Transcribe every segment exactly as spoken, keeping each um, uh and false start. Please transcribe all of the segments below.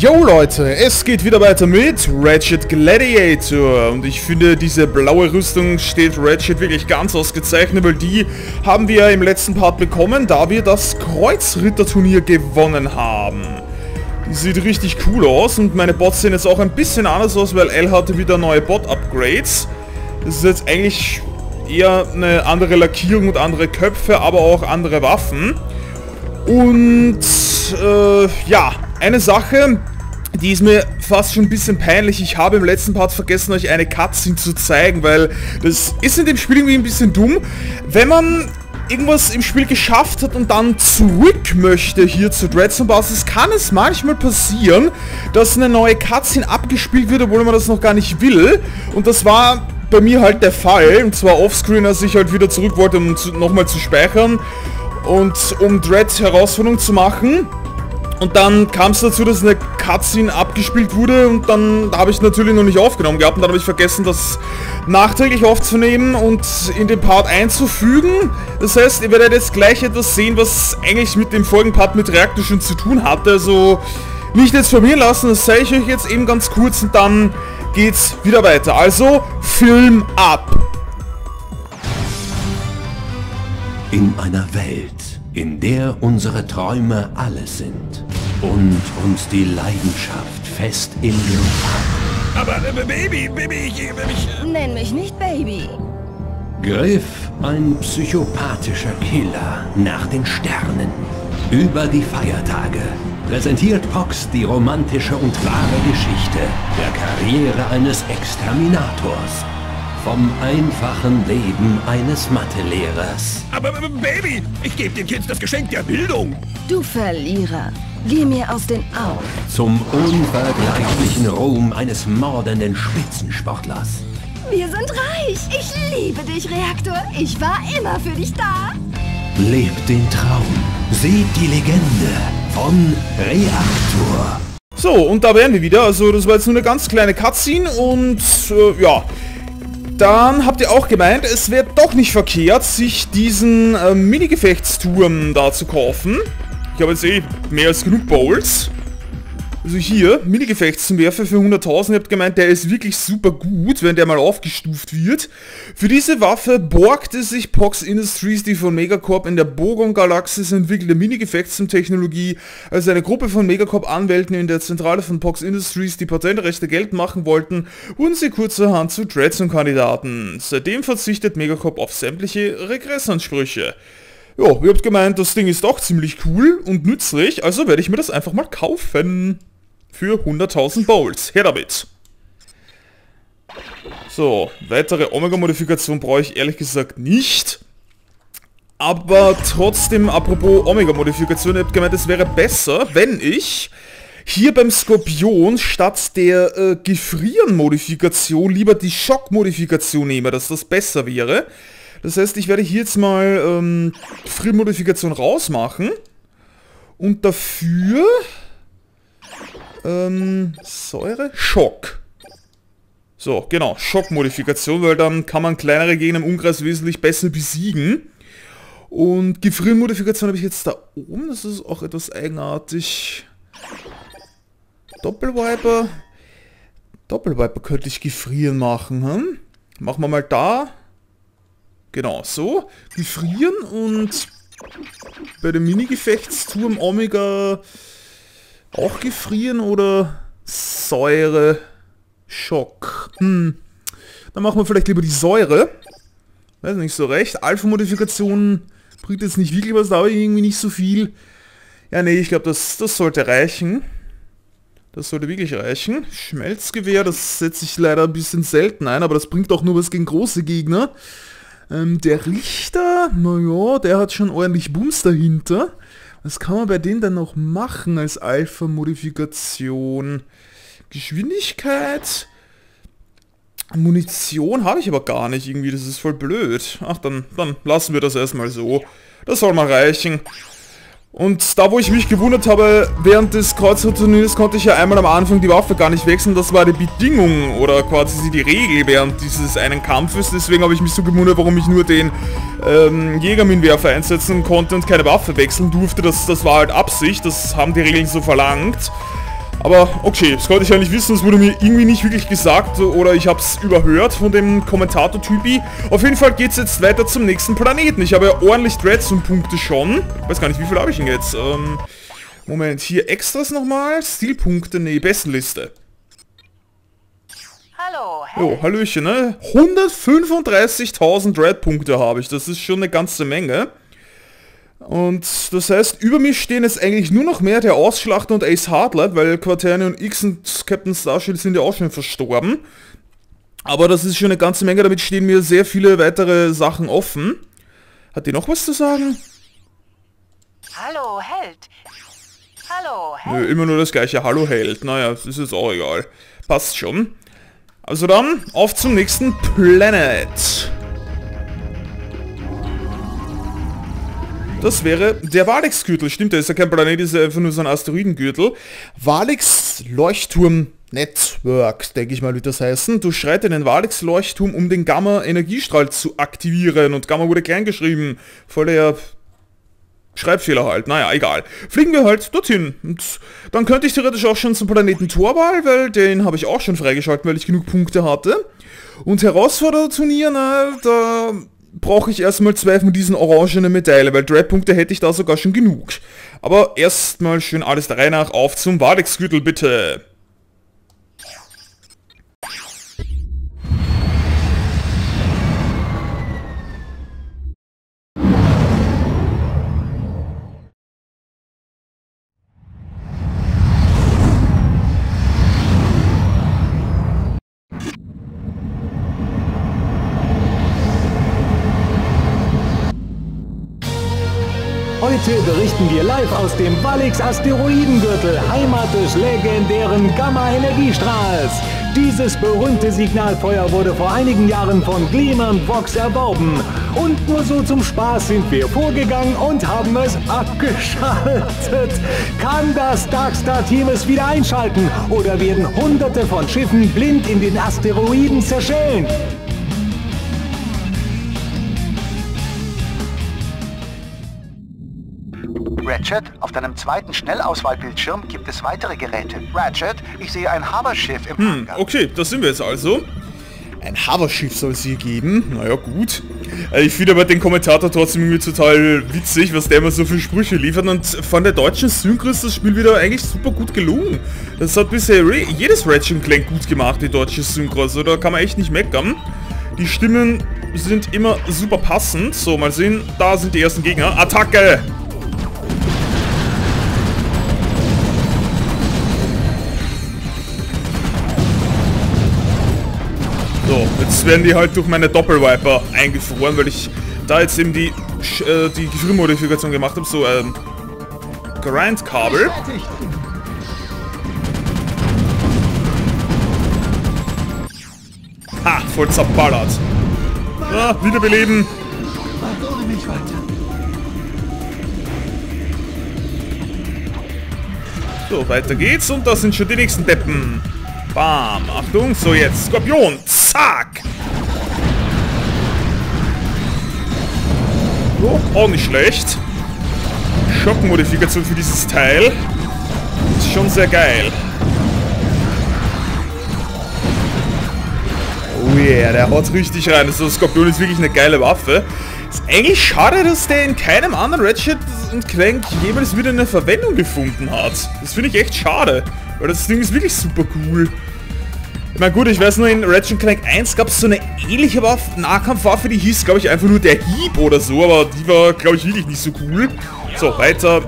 Yo Leute, es geht wieder weiter mit Ratchet Gladiator und ich finde, diese blaue Rüstung steht Ratchet wirklich ganz ausgezeichnet, weil die haben wir im letzten Part bekommen, da wir das Kreuzritterturnier gewonnen haben. Die sieht richtig cool aus und meine Bots sehen jetzt auch ein bisschen anders aus, weil Elle hatte wieder neue Bot-Upgrades. Das ist jetzt eigentlich eher eine andere Lackierung und andere Köpfe, aber auch andere Waffen. Und äh, ja, eine Sache, die ist mir fast schon ein bisschen peinlich. Ich habe im letzten Part vergessen, euch eine Cutscene zu zeigen, weil das ist in dem Spiel irgendwie ein bisschen dumm. Wenn man irgendwas im Spiel geschafft hat und dann zurück möchte hier zur Dreadzone-Basis, kann es manchmal passieren, dass eine neue Cutscene abgespielt wird, obwohl man das noch gar nicht will. Und das war bei mir halt der Fall, und zwar offscreen, als ich halt wieder zurück wollte, um nochmal zu speichern und um Dreads Herausforderung zu machen. Und dann kam es dazu, dass eine Cutscene abgespielt wurde und dann habe ich natürlich noch nicht aufgenommen gehabt und dann habe ich vergessen, das nachträglich aufzunehmen und in den Part einzufügen. Das heißt, ihr werdet jetzt gleich etwas sehen, was eigentlich mit dem folgenden Part mit Reaktor schon zu tun hatte. Also nicht jetzt verwirren lassen, das zeige ich euch jetzt eben ganz kurz und dann geht's wieder weiter. Also Film ab! In einer Welt, in der unsere Träume alles sind und uns die Leidenschaft fest im Griff hat. Aber äh, Baby, Baby, ich... Äh, ich äh Nenn mich nicht Baby. Griff, ein psychopathischer Killer nach den Sternen. Über die Feiertage präsentiert Vox die romantische und wahre Geschichte der Karriere eines Exterminators. Vom einfachen Leben eines Mathelehrers. Aber, aber Baby, ich gebe den Kids das Geschenk der Bildung. Du Verlierer, geh mir aus den Augen. Zum unvergleichlichen Ruhm eines mordenden Spitzensportlers. Wir sind reich. Ich liebe dich, Reaktor. Ich war immer für dich da. Lebt den Traum. Seht die Legende von Reaktor. So, und da wären wir wieder. Also, das war jetzt nur eine ganz kleine Cutscene und äh, ja... Dann habt ihr auch gemeint, es wäre doch nicht verkehrt, sich diesen äh, Mini-Gefechtsturm da zu kaufen. Ich habe jetzt eh mehr als genug Bowls. Also hier, Mini-Gefechtsturmwerfer für hunderttausend. Ihr habt gemeint, der ist wirklich super gut, wenn der mal aufgestuft wird. Für diese Waffe borgte sich Vox Industries die von Megacorp in der Bogon-Galaxis entwickelte Mini-Gefechtsturm-Technologie, als eine Gruppe von Megacorp-Anwälten in der Zentrale von Vox Industries die Patentrechte geltend machen wollten, wurden sie kurzerhand zu Dreadzone-Kandidaten. Seitdem verzichtet Megacorp auf sämtliche Regressansprüche. Ja, ihr habt gemeint, das Ding ist doch ziemlich cool und nützlich, also werde ich mir das einfach mal kaufen. Für hunderttausend Bowls. Her damit. So, weitere Omega-Modifikation brauche ich ehrlich gesagt nicht. Aber trotzdem, apropos Omega-Modifikation, ihr habt gemeint, es wäre besser, wenn ich hier beim Skorpion statt der äh, Gefrieren-Modifikation lieber die Schock-Modifikation nehme, dass das besser wäre. Das heißt, ich werde hier jetzt mal ähm, Frieren-Modifikation rausmachen. Und dafür... Ähm, Säure? Schock. So, genau, Schockmodifikation, weil dann kann man kleinere Gegner im Umkreis wesentlich besser besiegen. Und Gefriermodifikation habe ich jetzt da oben, das ist auch etwas eigenartig. Doppelviper. Doppelviper könnte ich gefrieren machen, hm? Machen wir mal da. Genau, so. Gefrieren und bei dem Mini-Gefechtsturm Omega... Auch gefrieren oder Säure, Schock? Hm. Dann machen wir vielleicht lieber die Säure. Weiß nicht so recht. Alpha-Modifikationen bringt jetzt nicht wirklich was, da habe ich irgendwie nicht so viel. Ja, nee, ich glaube, das, das sollte reichen. Das sollte wirklich reichen. Schmelzgewehr, das setze ich leider ein bisschen selten ein, aber das bringt auch nur was gegen große Gegner. Ähm, der Richter, naja, der hat schon ordentlich Bums dahinter. Was kann man bei denen dann noch machen als Alpha-Modifikation? Geschwindigkeit? Munition habe ich aber gar nicht irgendwie, das ist voll blöd. Ach, dann, dann lassen wir das erstmal so. Das soll mal reichen. Und da, wo ich mich gewundert habe, während des Kreuzritterturniers konnte ich ja einmal am Anfang die Waffe gar nicht wechseln. Das war die Bedingung oder quasi die Regel während dieses einen Kampfes. Deswegen habe ich mich so gewundert, warum ich nur den... Ähm, Jägerminwerfer einsetzen konnte und keine Waffe wechseln durfte. Das, das war halt Absicht, das haben die Regeln so verlangt. Aber okay, das konnte ich ja nicht wissen, das wurde mir irgendwie nicht wirklich gesagt oder ich habe es überhört von dem Kommentator-Typi. Auf jeden Fall geht es jetzt weiter zum nächsten Planeten. Ich habe ja ordentlich Dreadzone-Punkte schon. Weiß gar nicht, wie viel habe ich denn jetzt? Ähm, Moment, hier Extras nochmal. Stilpunkte, nee, Bestenliste. Hallo, hey. Jo, Hallöchen, ne? hundertfünfunddreißigtausend Dread-Punkte habe ich, das ist schon eine ganze Menge. Und das heißt, über mir stehen jetzt eigentlich nur noch mehr der Ausschlachter und Ace Hardlight, weil Quaternion X und Captain Starshield sind ja auch schon verstorben. Aber das ist schon eine ganze Menge, damit stehen mir sehr viele weitere Sachen offen. Hat die noch was zu sagen? Hallo, Held. Hallo, Held. Nö, immer nur das gleiche, Hallo, Held. Naja, das ist jetzt auch egal. Passt schon. Also dann, auf zum nächsten Planet. Das wäre der Valix-Gürtel. Stimmt, der ist ja kein Planet, ist ja einfach nur so ein Asteroidengürtel. Valix-Leuchtturm-Network, denke ich mal, wird das heißen. Durchschreite den Valix-Leuchtturm, um den Gamma-Energiestrahl zu aktivieren. Und Gamma wurde klein geschrieben. Voller Schreibfehler halt. Naja, egal. Fliegen wir halt dorthin. Und dann könnte ich theoretisch auch schon zum Planeten Torball, weil den habe ich auch schon freigeschalten, weil ich genug Punkte hatte. Und Herausfordererturnier, na, da brauche ich erstmal zwei von diesen orangenen Medaillen, weil Dreadpunkte hätte ich da sogar schon genug. Aber erstmal schön alles der Reihe nach auf zum Valix-Gürtel, bitte. Heute berichten wir live aus dem Valix-Asteroidengürtel, Heimat des legendären Gamma-Energiestrahls. Dieses berühmte Signalfeuer wurde vor einigen Jahren von Gleeman Vox erworben. Und nur so zum Spaß sind wir vorgegangen und haben es abgeschaltet. Kann das Darkstar-Team es wieder einschalten oder werden Hunderte von Schiffen blind in den Asteroiden zerschellen? Ratchet, auf deinem zweiten Schnellauswahlbildschirm gibt es weitere Geräte. Ratchet, ich sehe ein Haberschiff im hm, Hangar. Okay, das sind wir jetzt also. Ein Haberschiff soll es hier geben. Naja, gut. Ich finde aber den Kommentator trotzdem irgendwie total witzig, was der immer so viele Sprüche liefert. Und von der deutschen Synchro ist das Spiel wieder eigentlich super gut gelungen. Das hat bisher jedes Ratchet-Clank gut gemacht, die deutsche Synchro. Also da kann man echt nicht meckern. Die Stimmen sind immer super passend. So, mal sehen. Da sind die ersten Gegner. Attacke! So, jetzt werden die halt durch meine Doppelviper eingefroren, weil ich da jetzt eben die, äh, die Gefriermodifikation gemacht habe. So, ähm, Grindkabel. Ha, voll zerballert. Ah, wiederbeleben. So, weiter geht's und da sind schon die nächsten Deppen. Bam, Achtung, so jetzt, Skorpion, zack! So, auch nicht schlecht. Schockmodifikation für dieses Teil. Ist schon sehr geil. Oh yeah, der haut richtig rein. Also, Skorpion ist wirklich eine geile Waffe. Ist eigentlich schade, dass der in keinem anderen Ratchet und Clank jeweils wieder eine Verwendung gefunden hat. Das finde ich echt schade. Weil das Ding ist wirklich super cool. Na gut, ich weiß nur, in Ratchet und Clank eins gab es so eine ähnliche Waffe, Nahkampfwaffe, die hieß, glaube ich, einfach nur der Hieb oder so, aber die war, glaube ich, wirklich nicht so cool. So, weiter.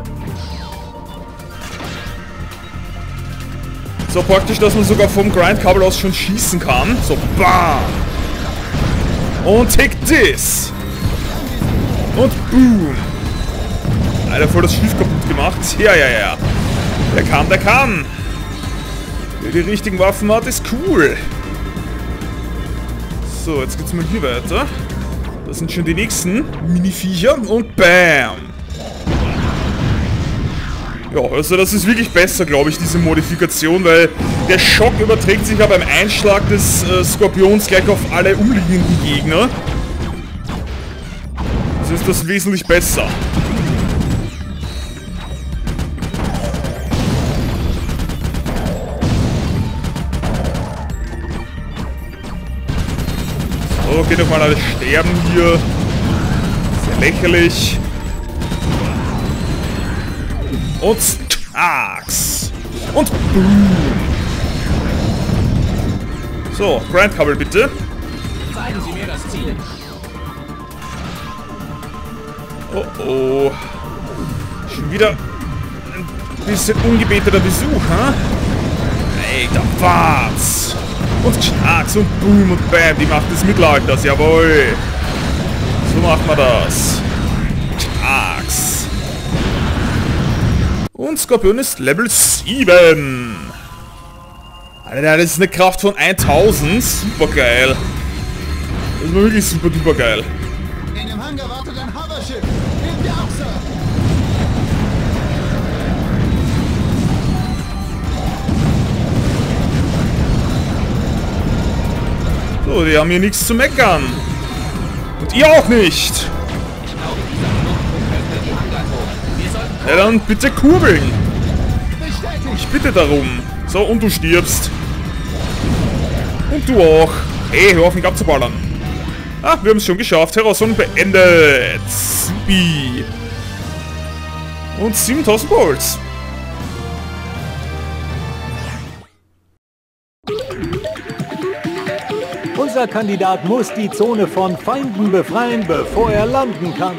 So praktisch, dass man sogar vom Grindkabel aus schon schießen kann. So, bam! Und take this! Und boom! Alter, voll das Schiff kaputt gemacht. Ja, ja, ja. Der kann, der kann! Wer die richtigen Waffen hat, ist cool. So, jetzt geht's mal hier weiter. Das sind schon die nächsten Mini-Viecher und bam. Ja, also das ist wirklich besser, glaube ich, diese Modifikation, weil der Schock überträgt sich ja beim Einschlag des äh, Skorpions gleich auf alle umliegenden Gegner. Also ist das wesentlich besser. Oh, geht doch mal alles sterben hier. Sehr lächerlich. Und Starks. Und boom. So, Grindkabel bitte. Zeigen Sie mir das Ziel. Oh oh. Schon wieder ein bisschen ungebeteter Besuch, ha? Huh? Alter, war's. Und Starks und boom und bam. Die macht des Mittelalters, jawohl. So macht man das. Starks. Und Skorpion ist Level sieben. Alter, das ist eine Kraft von tausend. Super geil. Das ist wirklich super duper geil. In dem Hangar wartet ein Hoverschiff. Nehmt ihr auch, Sir. So, die haben hier nichts zu meckern. Und ihr auch nicht. Ja, dann bitte kurbeln. Ich bitte darum. So, und du stirbst. Und du auch. Ey, hör auf, mich abzuballern. Ah, wir haben es schon geschafft. Herausforderung beendet. Supi. Und siebentausend Gold. Unser Kandidat muss die Zone von Feinden befreien, bevor er landen kann.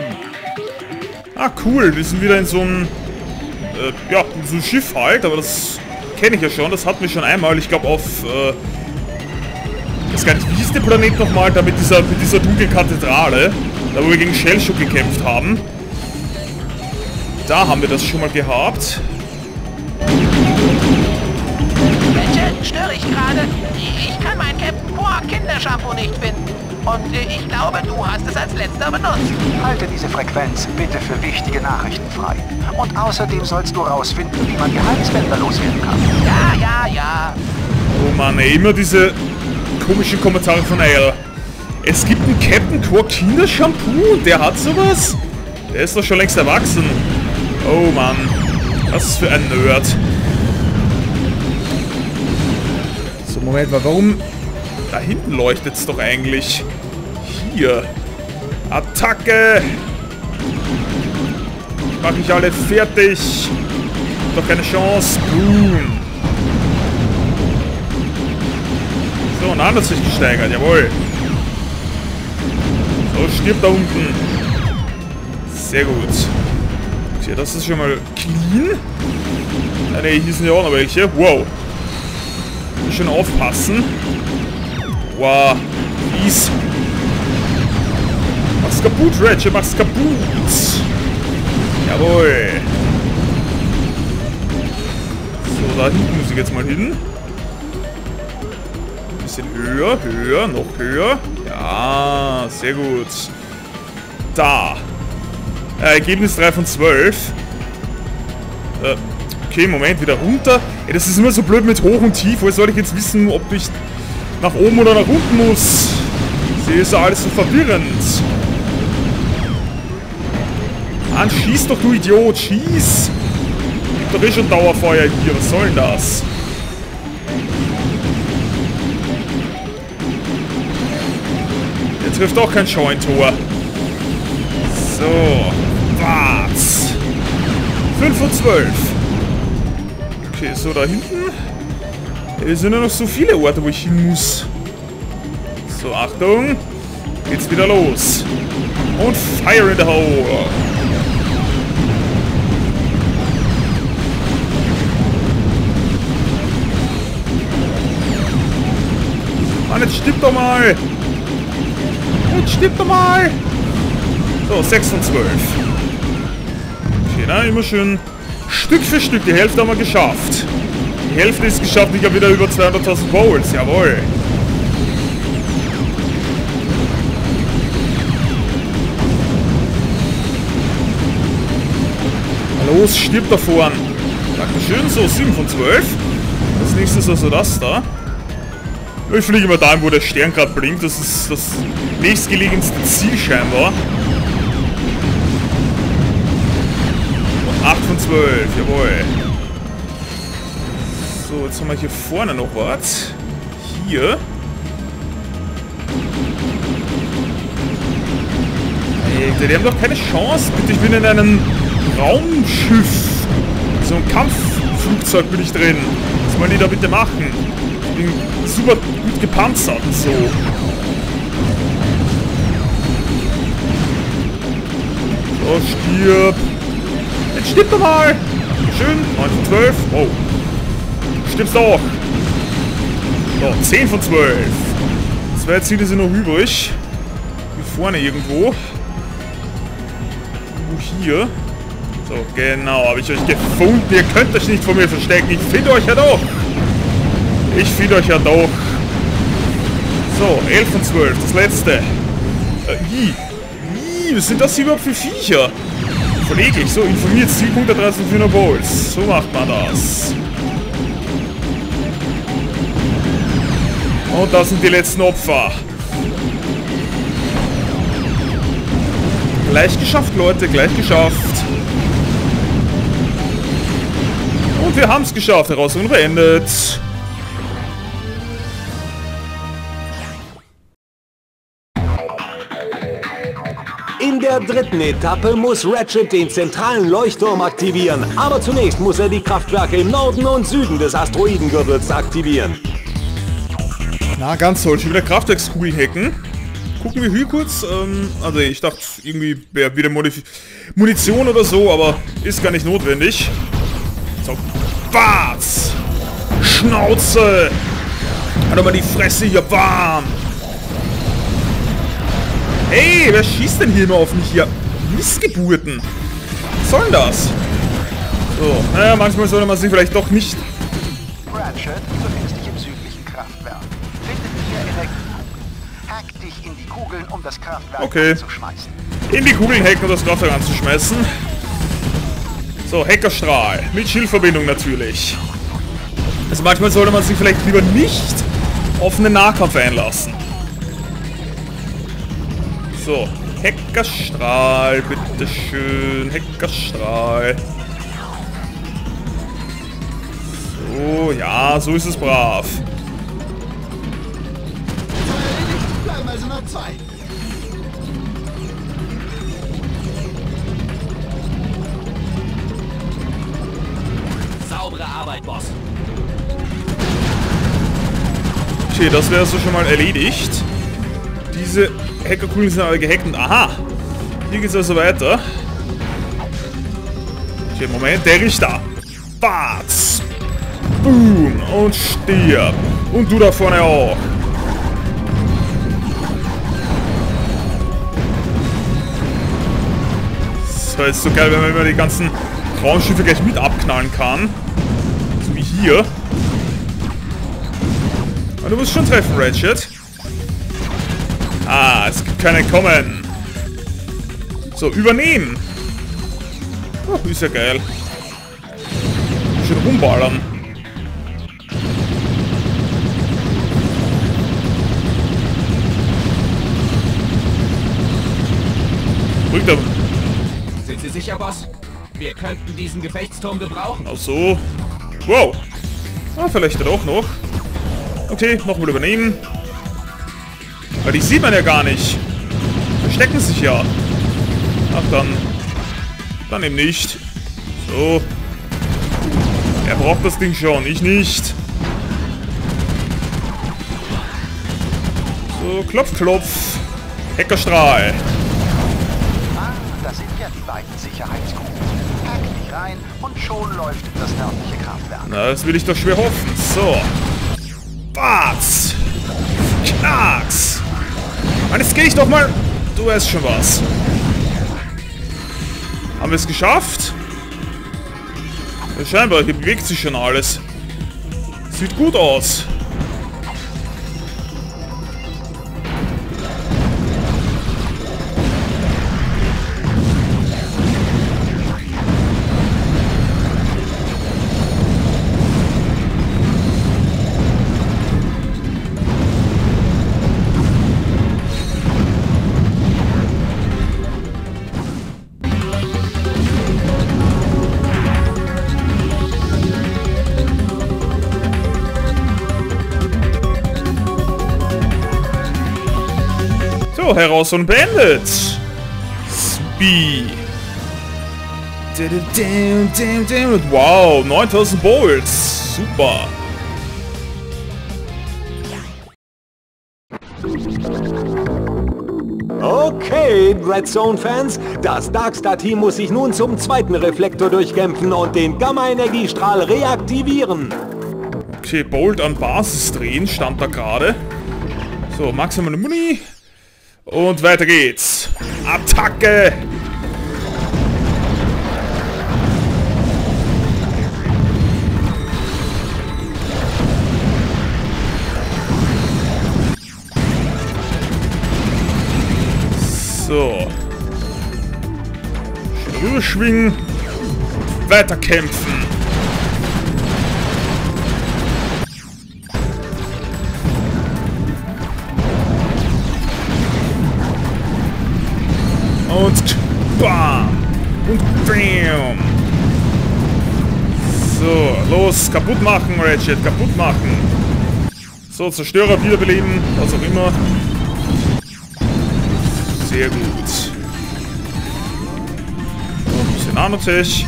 Ah, cool. Wir sind wieder in so einem äh, ja, so ein Schiff halt. Aber das kenne ich ja schon. Das hatten wir schon einmal. Ich glaube auf... Äh, Ich weiß gar nicht, wie hieß der Planet nochmal da mit dieser, mit dieser Dunkelkathedrale, da wo wir gegen Shellshock gekämpft haben. Da haben wir das schon mal gehabt. Bitte, störe ich gerade? Ich kann mein Captain Bohr Kindershampoo nicht finden. Und ich glaube, du hast es als letzter benutzt. Halte diese Frequenz bitte für wichtige Nachrichten frei. Und außerdem sollst du rausfinden, wie man Geheimnisbänder loswerden kann. Ja, ja, ja. Oh Mann, ey, immer diese... komische Kommentare von Al. Es gibt einen Captain Quark Kindershampoo und der hat sowas? Der ist doch schon längst erwachsen. Oh Mann. Was ist für ein Nerd. So, Moment mal, warum... Da hinten leuchtet es doch eigentlich. Hier. Attacke! Ich mache mich alle fertig. Doch keine Chance. Boom. So, na, das sich gesteigert, jawohl. So, stirbt da unten. Sehr gut. Okay, das ist schon mal clean. Ah, ne, hier sind ja auch noch welche. Wow. Muss schon aufpassen. Wow. Fies. Mach's kaputt, Ratchet, mach's kaputt. Jawohl. So, da hinten muss ich jetzt mal hin. Höher, höher, noch höher. Ja, sehr gut. Da. Äh, Ergebnis drei von zwölf. Äh, okay, Moment, wieder runter. Ey, das ist immer so blöd mit hoch und tief. Woher soll ich jetzt wissen, ob ich nach oben oder nach unten muss? Das ist ja alles so verwirrend. Mann, schieß doch, du Idiot. Schieß. Gibt doch eh schon Dauerfeuer hier. Was soll denn das? Trifft auch kein Scheuntor. So. Was? fünf und zwölf. Okay, so da hinten. Es sind ja noch so viele Orte, wo ich hin muss. So, Achtung. Geht's wieder los. Und Fire in the Hole. Mann, jetzt stimmt doch mal. Stimmt doch mal! So, sechs und zwölf. Okay, na, immer schön Stück für Stück. Die Hälfte haben wir geschafft. Die Hälfte ist geschafft. Ich habe wieder über zweihunderttausend Bowls. Jawohl. Los, stirbt da vorn. Dankeschön. So, sieben von zwölf. Als nächstes also das da. Ich fliege immer dahin, wo der Stern gerade blinkt. Das ist das nächstgelegenste Ziel scheinbar. Und acht von zwölf, jawohl. So, jetzt haben wir hier vorne noch was. Hier. Objekte. Die haben doch keine Chance. Bitte, ich bin in einem Raumschiff. So ein Kampfflugzeug bin ich drin. Was wollen die da bitte machen? Ich bin super gut gepanzert. So. So, stirb. Jetzt stirb doch mal. Schön. neun von zwölf. Wow. Stirbst auch. So, zehn von zwölf. Zwei Ziele sind noch übrig. Hier vorne irgendwo. Irgendwo hier. So, genau. Habe ich euch gefunden. Ihr könnt euch nicht vor mir verstecken. Ich finde euch ja doch. Ich finde euch ja doch. So, elf von zwölf. Das letzte. Äh, ih. Ih, was sind das hier überhaupt für Viecher? Voll eklig. So, informiert Zielpunkt der dreizehnhundert Volts. So macht man das. Und das sind die letzten Opfer. Gleich geschafft, Leute. Gleich geschafft. Und wir haben es geschafft. Herausforderung beendet. In der dritten Etappe muss Ratchet den zentralen Leuchtturm aktivieren. Aber zunächst muss er die Kraftwerke im Norden und Süden des Asteroidengürtels aktivieren. Na, ganz toll. Ich will wieder Kraftwerkskugeln hacken. Gucken wir hier kurz. Ähm, also ich dachte irgendwie wäre wieder Modif Munition oder so, aber ist gar nicht notwendig. So, Bats! Schnauze! Hat mal die Fresse hier, bam! Hey, wer schießt denn hier immer auf mich hier? Missgeburten! Was soll denn das? So, naja, manchmal sollte man sich vielleicht doch nicht... Ratchet, du findest dich im südlichen Kraftwerk. Finde dich in Elektrokugeln. Hack dich in die Kugeln, um das Kraftwerk okay. anzuschmeißen. In die Kugeln hacken, um das Kraftwerk anzuschmeißen. So, Hackerstrahl. Mit Schildverbindung natürlich. Also manchmal sollte man sich vielleicht lieber nicht auf einen Nahkampf einlassen. So, Hackerstrahl, bitteschön, Hackerstrahl. So, ja, so ist es brav. Saubere Arbeit, Boss. Okay, das wäre so schon mal erledigt. Diese Hackerkugeln sind alle gehackt und aha! Hier geht's also weiter. Okay, Moment, der Richter! Batz! Boom! Und stirb! Und du da vorne auch! Das ist so geil, wenn man immer die ganzen Raumschiffe gleich mit abknallen kann. So wie hier. Aber du musst schon treffen, Ratchet. Ah, es gibt keinen Kommen. So, übernehmen. Oh, ist ja geil. Schön rumballern. Rück da. Sind Sie sicher, Boss? Wir könnten diesen Gefechtsturm gebrauchen. Ach so. Wow. Ah, vielleicht doch noch. Okay, nochmal übernehmen. Weil die sieht man ja gar nicht. Verstecken sich ja. Ach dann. Dann eben nicht. So. Er braucht das Ding schon, ich nicht. So, klopf, klopf. Hackerstrahl. Ah, das sind ja die beiden Sicherheitskugeln. Hack dich rein und schon läuft das nördliche Kraftwerk. Na, das will ich doch schwer hoffen. So. Bats. Knacks. Mann, jetzt gehe ich doch mal... Du weißt schon was. Haben wir es geschafft? Ja, scheinbar, hier bewegt sich schon alles. Sieht gut aus. Heraus und beendet. Yuppie! Wow, neuntausend Bolts! Super! Okay, Dreadzone-Fans, das Darkstar-Team muss sich nun zum zweiten Reflektor durchkämpfen und den Gamma-Energiestrahl reaktivieren. Okay, Bolt an Basis drehen, stand da gerade. So, maximale Muni. Und weiter geht's. Attacke! So. Rüberschwingen. Weiter kämpfen. Und bam. Und bam. So, los. Kaputt machen, Ratchet. Kaputt machen. So, Zerstörer wiederbeleben. Was auch immer. Sehr gut. Ein bisschen Nanotech.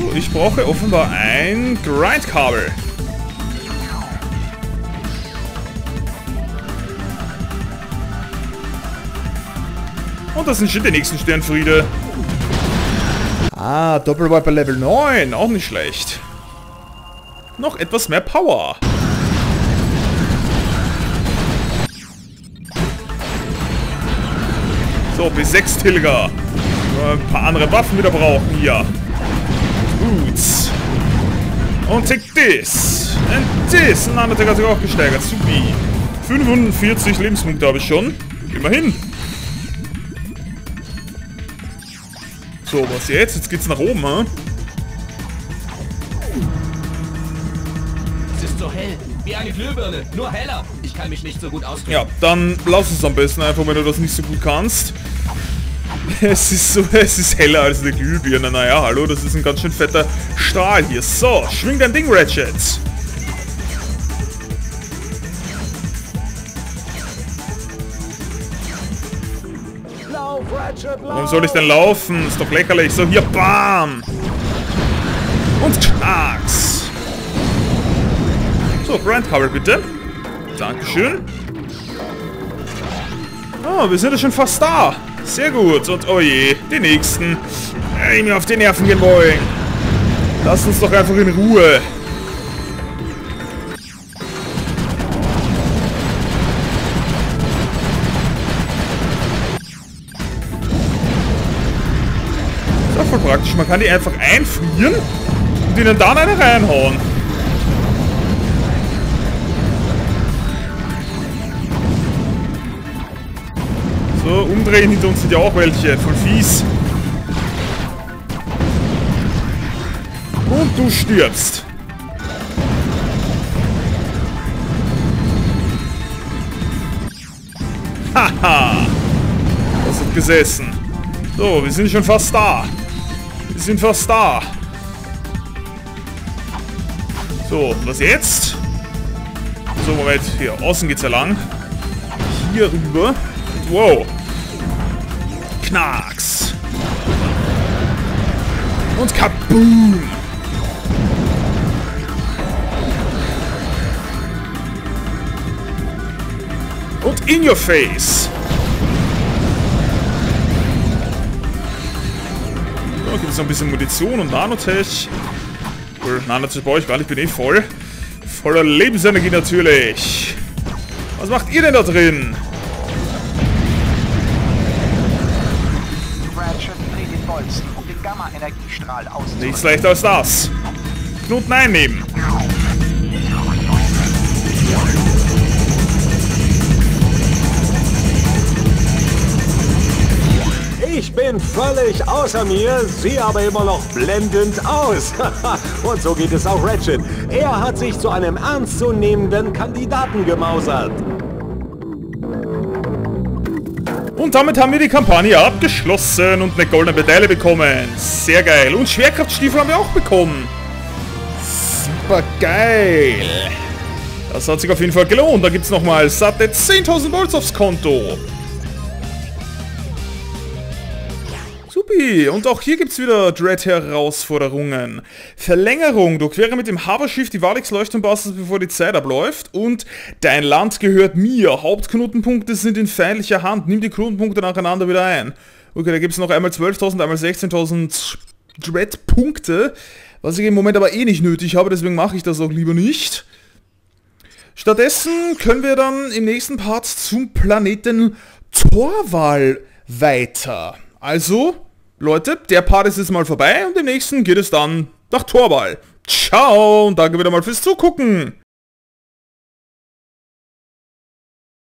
Oh, ich brauche offenbar ein Grindkabel. Und das sind schon die nächsten Sternfriede. Ah, Doppelviper Level neun. Auch nicht schlecht. Noch etwas mehr Power. So, B sechs Tilger. Ein paar andere Waffen wieder brauchen hier. Boots. Und tick this. Und this. Und dann hat er sich auch gesteigert. Supi. fünfundvierzig Lebenspunkte habe ich schon. Immerhin. So, was jetzt? Jetzt geht's nach oben, ha? Es ist so hell. Wie eine Glühbirne. Nur heller. Ich kann mich nicht so gut ausdrücken. Ja, dann lass es am besten einfach, wenn du das nicht so gut kannst. Es ist so, es ist heller als eine Glühbirne. Naja, hallo, das ist ein ganz schön fetter Strahl hier. So, schwing dein Ding, Ratchet. Lauf, Ratchet, lauf. Warum soll ich denn laufen? Ist doch lächerlich. So, hier, bam. Und knacks. So, Grindkabel bitte. Dankeschön. Oh, wir sind ja schon fast da. Sehr gut. Und oh je, die nächsten, die mir auf die Nerven gehen wollen. Lasst uns doch einfach in Ruhe. Das ist auch voll praktisch. Man kann die einfach einfrieren und ihnen dann eine reinhauen. So, umdrehen, hinter uns sind ja auch welche, voll fies. Und du stirbst. Haha, das hat gesessen. So, wir sind schon fast da. Wir sind fast da. So, was jetzt? So, Moment, hier, außen geht's ja lang. Hier rüber. Wow. Knacks. Und kaboom. Und in your face. So, gibt es noch ein bisschen Munition und Nanotech. Cool, Nanotech brauche ich gar nicht, bin eh voll. Voller Lebensenergie natürlich. Was macht ihr denn da drin? Um den Gamma-Energiestrahl auszuhalten. Nichts leichter als das. Knoten einnehmen. Ich bin völlig außer mir, sehe aber immer noch blendend aus. Und so geht es auch Ratchet. Er hat sich zu einem ernstzunehmenden Kandidaten gemausert. Und damit haben wir die Kampagne abgeschlossen und eine goldene Medaille bekommen. Sehr geil. Und Schwerkraftstiefel haben wir auch bekommen. Super geil. Das hat sich auf jeden Fall gelohnt. Da gibt es nochmal satte zehntausend Bolts aufs Konto. Supi, und auch hier gibt es wieder Dread-Herausforderungen. Verlängerung, durchquere mit dem Haberschiff die Valix-Leuchtturm-Basis, bevor die Zeit abläuft. Und dein Land gehört mir. Hauptknotenpunkte sind in feindlicher Hand. Nimm die Knotenpunkte nacheinander wieder ein. Okay, da gibt es noch einmal zwölftausend, einmal sechzehntausend Dread-Punkte, was ich im Moment aber eh nicht nötig habe, deswegen mache ich das auch lieber nicht. Stattdessen können wir dann im nächsten Part zum Planeten Torval weiter. Also, Leute, der Part ist jetzt mal vorbei und im nächsten geht es dann nach Torball. Ciao und danke wieder mal fürs Zugucken.